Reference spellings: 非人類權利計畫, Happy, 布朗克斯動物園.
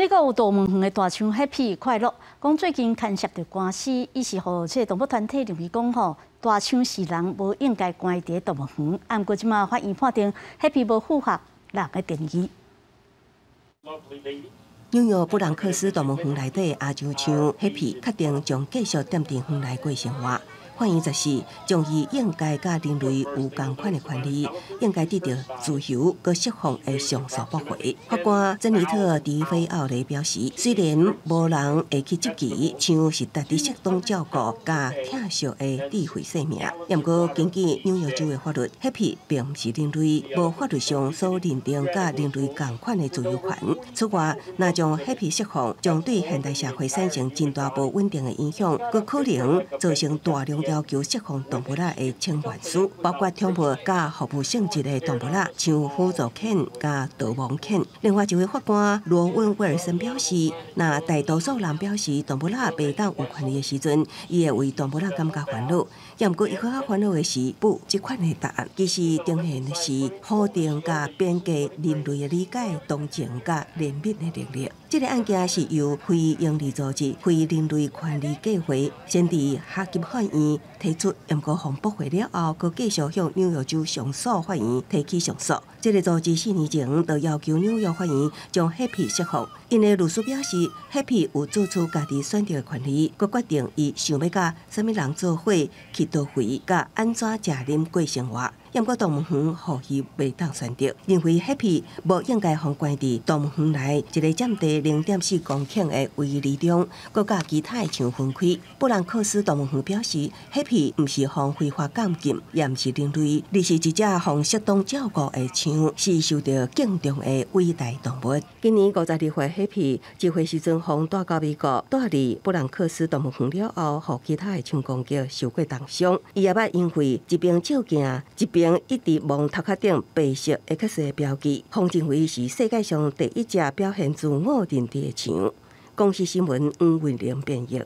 美国有杜汶园的大象 Happy 快乐，讲最近牵涉到官司，伊是互即个动物团体认为讲吼，大象是人，无应该关伫动物园。啊，毋过即马法院判定 Happy 无符合人的定义。纽约布朗克斯动物园内底亚洲象 Happy 确定将继续踮伫园内过生活。 法院十四，将伊应该甲人类有同款的权利，应该得到自由佮释放的上诉驳回。法官珍妮特·迪菲奥雷表示，虽然无人会去接其，象是值得适当照顾甲疼惜的智慧生命。毋过，根据纽约州的法律 ，Happy 并毋是人类，无法律上所认定甲人类同款的自由权。此外，若将 Happy 释放，将对现代社会产生真大无稳定的影响，佮可能造成大量 要求释放动物仔的侵权书，包括宠物甲服务性质的动物仔，像辅助犬甲导盲犬。另外一位法官罗温威尔森表示，若大多数人表示动物仔未当有权利的时阵，伊会为动物仔感觉烦恼。毋过，伊更加烦恼的是不即款的答案。其实，呈现的是否定甲边界人类的理解、同情甲怜悯的能力。这个案件是由非营利组织非人类权利计会先伫哈吉法院 提出，毋过被驳回了后，阁继续向纽约州上诉法院提起上诉。这个组织4年前就要求纽约法院将 Happy 释放，因为律师表示 Happy 有做出家己选择的权利，阁决定伊想要甲啥物人做伙去倒位，甲安怎食啉过生活。 因个动物园予伊袂当选择，认为 Happy 无应该放关伫动物园内一个占地0.4公顷的围篱中，佮甲其他象分开。布兰克斯动物园表示 ，Happy 毋是放非法监禁，也毋是人类，而是一只放适当照顾的象，是受到敬重的伟大动物。今年52岁 Happy 一回时阵放带到美国，带离布兰克斯动物园了后，予其他的象攻击受过重伤。伊也捌因为一边照镜，一边 一直望头壳顶白色 X 的标记，方正伟是世界上第一只表现自我认知的象。公司新闻黄文玲编译。